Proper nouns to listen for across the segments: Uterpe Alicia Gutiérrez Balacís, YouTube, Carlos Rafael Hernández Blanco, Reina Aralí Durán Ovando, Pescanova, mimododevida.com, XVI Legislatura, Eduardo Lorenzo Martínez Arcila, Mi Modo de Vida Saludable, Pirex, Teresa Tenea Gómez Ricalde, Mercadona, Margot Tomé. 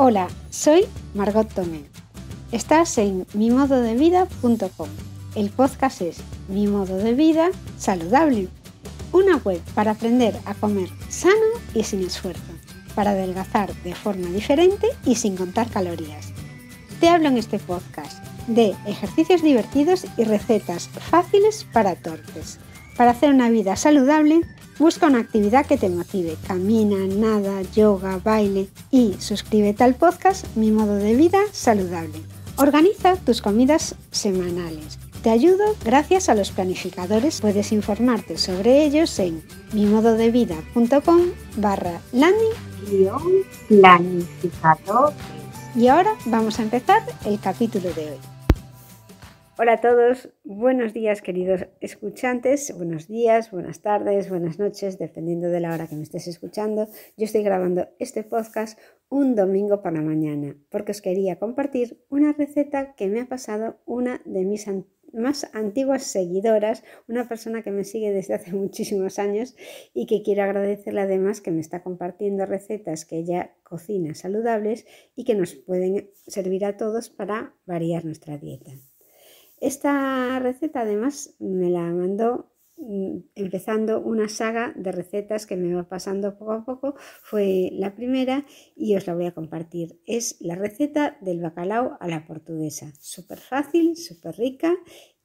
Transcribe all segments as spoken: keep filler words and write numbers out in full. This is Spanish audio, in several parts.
Hola, soy Margot Tomé. Estás en mi modo de vida punto com. El podcast es Mi Modo de Vida Saludable, una web para aprender a comer sano y sin esfuerzo, para adelgazar de forma diferente y sin contar calorías. Te hablo en este podcast de ejercicios divertidos y recetas fáciles para torpes. Para hacer una vida saludable, busca una actividad que te motive. Camina, nada, yoga, baile y suscríbete al podcast Mi Modo de Vida Saludable. Organiza tus comidas semanales. Te ayudo gracias a los planificadores. Puedes informarte sobre ellos en mimododevida.com barra landing planificadores. Y ahora vamos a empezar el capítulo de hoy. Hola a todos, buenos días queridos escuchantes, buenos días, buenas tardes, buenas noches, dependiendo de la hora que me estés escuchando. Yo estoy grabando este podcast un domingo por la mañana porque os quería compartir una receta que me ha pasado una de mis an- más antiguas seguidoras, una persona que me sigue desde hace muchísimos años y que quiero agradecerle además que me está compartiendo recetas que ella cocina saludables y que nos pueden servir a todos para variar nuestra dieta. Esta receta además me la mandó empezando una saga de recetas que me va pasando poco a poco. Fue la primera y os la voy a compartir. Es la receta del bacalao a la portuguesa. Súper fácil, súper rica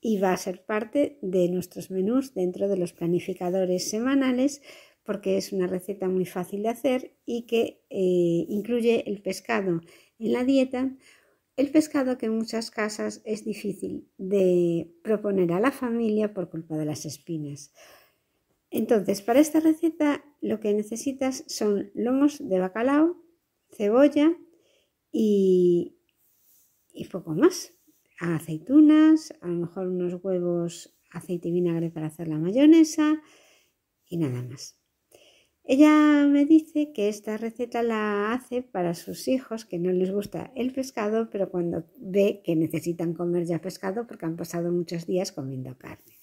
y va a ser parte de nuestros menús dentro de los planificadores semanales porque es una receta muy fácil de hacer y que eh, incluye el pescado en la dieta. El pescado que en muchas casas es difícil de proponer a la familia por culpa de las espinas. Entonces, para esta receta lo que necesitas son lomos de bacalao, cebolla y, y poco más. Aceitunas, a lo mejor unos huevos, aceite y vinagre para hacer la mayonesa y nada más. Ella me dice que esta receta la hace para sus hijos que no les gusta el pescado, pero cuando ve que necesitan comer ya pescado porque han pasado muchos días comiendo carne.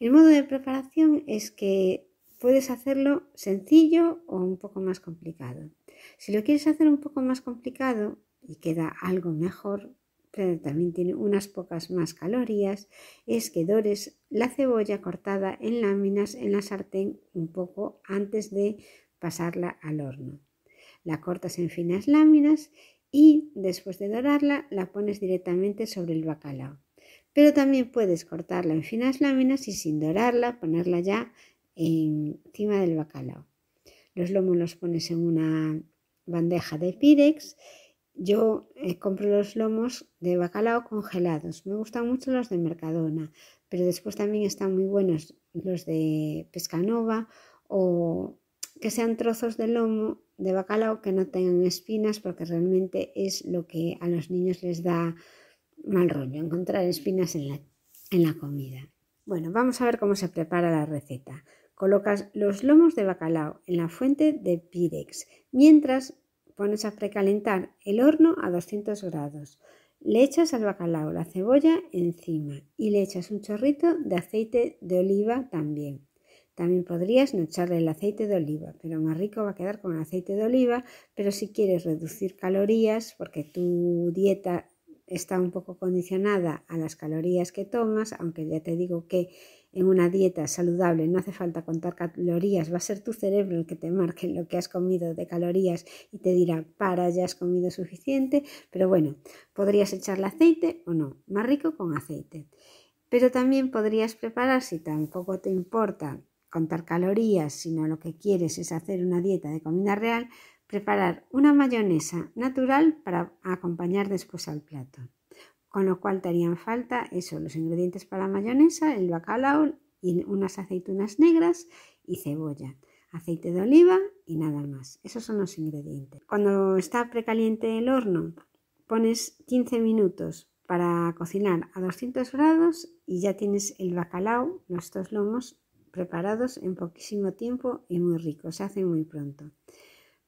El modo de preparación es que puedes hacerlo sencillo o un poco más complicado. Si lo quieres hacer un poco más complicado y queda algo mejor, pero también tiene unas pocas más calorías, es que dores la cebolla cortada en láminas en la sartén un poco antes de pasarla al horno. La cortas en finas láminas y después de dorarla la pones directamente sobre el bacalao. Pero también puedes cortarla en finas láminas y sin dorarla ponerla ya encima del bacalao. Los lomos los pones en una bandeja de Pirex. Yo eh, compro los lomos de bacalao congelados, me gustan mucho los de Mercadona, pero después también están muy buenos los de Pescanova o que sean trozos de lomo de bacalao que no tengan espinas porque realmente es lo que a los niños les da mal rollo, encontrar espinas en la, en la comida. Bueno, vamos a ver cómo se prepara la receta. Colocas los lomos de bacalao en la fuente de Pirex mientras pones a precalentar el horno a doscientos grados, le echas al bacalao la cebolla encima y le echas un chorrito de aceite de oliva también. También podrías no echarle el aceite de oliva, pero más rico va a quedar con el aceite de oliva, pero si quieres reducir calorías, porque tu dieta está un poco condicionada a las calorías que tomas, aunque ya te digo que en una dieta saludable no hace falta contar calorías, va a ser tu cerebro el que te marque lo que has comido de calorías y te dirá, para, ya has comido suficiente, pero bueno, podrías echarle aceite o no, más rico con aceite. Pero también podrías preparar, si tampoco te importa contar calorías, sino lo que quieres es hacer una dieta de comida real, preparar una mayonesa natural para acompañar después al plato. Con lo cual te harían falta eso, los ingredientes para la mayonesa, el bacalao y unas aceitunas negras y cebolla, aceite de oliva y nada más. Esos son los ingredientes. Cuando está precaliente el horno, pones quince minutos para cocinar a doscientos grados y ya tienes el bacalao, los dos lomos preparados en poquísimo tiempo y muy ricos, se hacen muy pronto.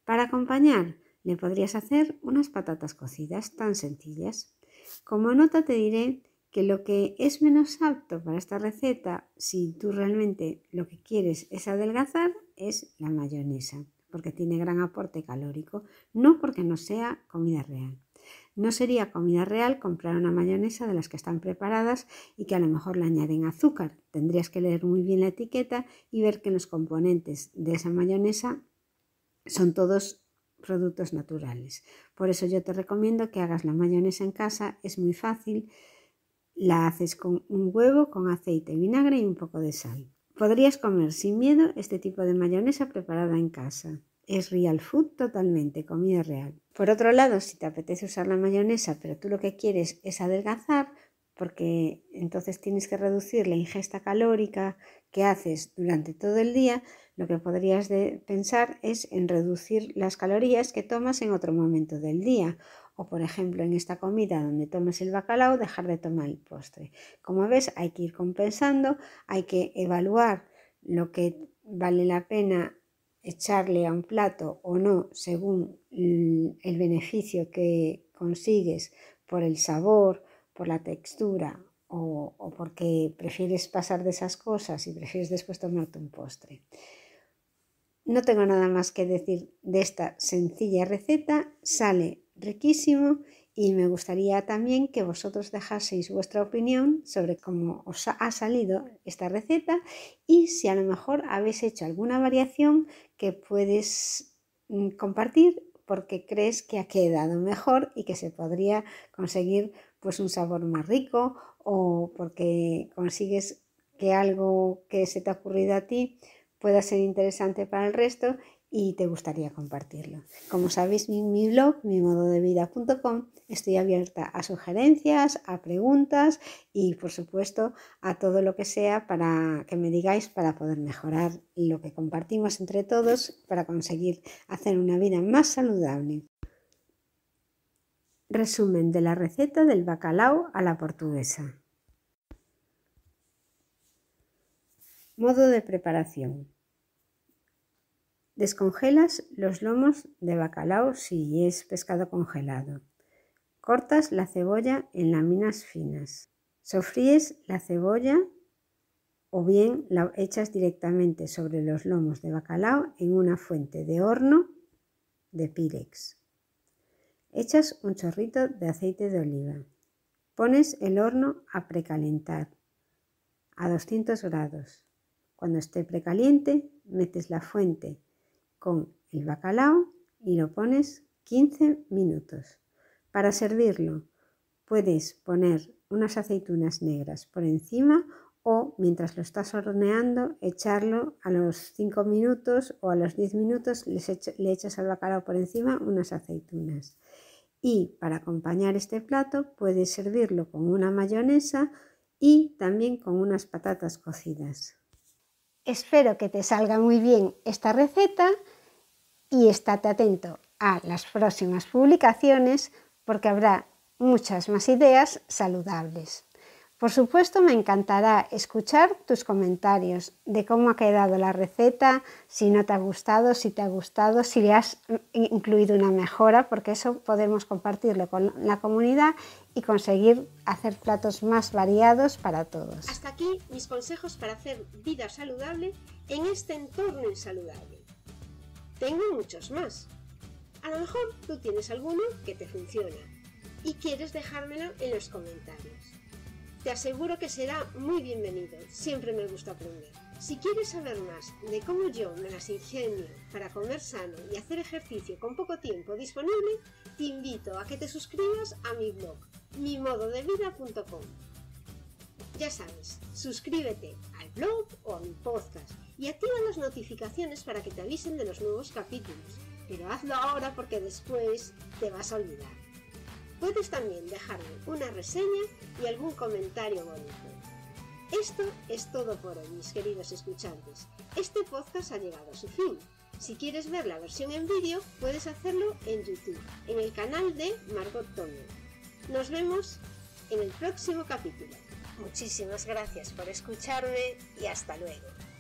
Para acompañar, le podrías hacer unas patatas cocidas tan sencillas. Como nota te diré que lo que es menos apto para esta receta, si tú realmente lo que quieres es adelgazar, es la mayonesa. porque tiene gran aporte calórico, no porque no sea comida real. No sería comida real comprar una mayonesa de las que están preparadas y que a lo mejor le añaden azúcar. Tendrías que leer muy bien la etiqueta y ver que los componentes de esa mayonesa son todos productos naturales. Por eso yo te recomiendo que hagas la mayonesa en casa, es muy fácil. La haces con un huevo, con aceite, vinagre y un poco de sal. Podrías comer sin miedo este tipo de mayonesa preparada en casa. Es real food totalmente, comida real. Por otro lado, si te apetece usar la mayonesa, pero tú lo que quieres es adelgazar, porque entonces tienes que reducir la ingesta calórica que haces durante todo el día, lo que podrías de pensar es en reducir las calorías que tomas en otro momento del día. O por ejemplo en esta comida donde tomes el bacalao, dejar de tomar el postre. Como ves, hay que ir compensando, hay que evaluar lo que vale la pena echarle a un plato o no según el beneficio que consigues por el sabor, por la textura o, o porque prefieres pasar de esas cosas y prefieres después tomarte un postre. No tengo nada más que decir de esta sencilla receta, sale riquísimo y me gustaría también que vosotros dejaseis vuestra opinión sobre cómo os ha salido esta receta y si a lo mejor habéis hecho alguna variación que puedes compartir porque crees que ha quedado mejor y que se podría conseguir pues un sabor más rico o porque consigues que algo que se te ha ocurrido a ti pueda ser interesante para el resto y te gustaría compartirlo. Como sabéis, en mi blog, mi modo de vida punto com, estoy abierta a sugerencias, a preguntas y, por supuesto, a todo lo que sea para que me digáis para poder mejorar lo que compartimos entre todos para conseguir hacer una vida más saludable. Resumen de la receta del bacalao a la portuguesa. Modo de preparación. Descongelas los lomos de bacalao si es pescado congelado. Cortas la cebolla en láminas finas. Sofríes la cebolla o bien la echas directamente sobre los lomos de bacalao en una fuente de horno de Pirex. Echas un chorrito de aceite de oliva. Pones el horno a precalentar a doscientos grados. Cuando esté precaliente, metes la fuente con el bacalao y lo pones quince minutos. Para servirlo, puedes poner unas aceitunas negras por encima o mientras lo estás horneando, echarlo a los cinco minutos o a los diez minutos, les echo, le echas al bacalao por encima unas aceitunas. Y para acompañar este plato, puedes servirlo con una mayonesa y también con unas patatas cocidas. Espero que te salga muy bien esta receta y estate atento a las próximas publicaciones porque habrá muchas más ideas saludables. Por supuesto, me encantará escuchar tus comentarios de cómo ha quedado la receta, si no te ha gustado, si te ha gustado, si le has incluido una mejora, porque eso podemos compartirlo con la comunidad y conseguir hacer platos más variados para todos. Hasta aquí mis consejos para hacer vida saludable en este entorno insaludable. Tengo muchos más. A lo mejor tú tienes alguno que te funciona y quieres dejármelo en los comentarios. Te aseguro que será muy bienvenido, siempre me gusta aprender. Si quieres saber más de cómo yo me las ingenio para comer sano y hacer ejercicio con poco tiempo disponible, te invito a que te suscribas a mi blog, mi modo de vida punto com. Ya sabes, suscríbete al blog o a mi podcast y activa las notificaciones para que te avisen de los nuevos capítulos, pero hazlo ahora porque después te vas a olvidar. Puedes también dejarme una reseña y algún comentario bonito. Esto es todo por hoy, mis queridos escuchantes. Este podcast ha llegado a su fin. Si quieres ver la versión en vídeo, puedes hacerlo en YouTube, en el canal de Margot Tomé. Nos vemos en el próximo capítulo. Muchísimas gracias por escucharme y hasta luego.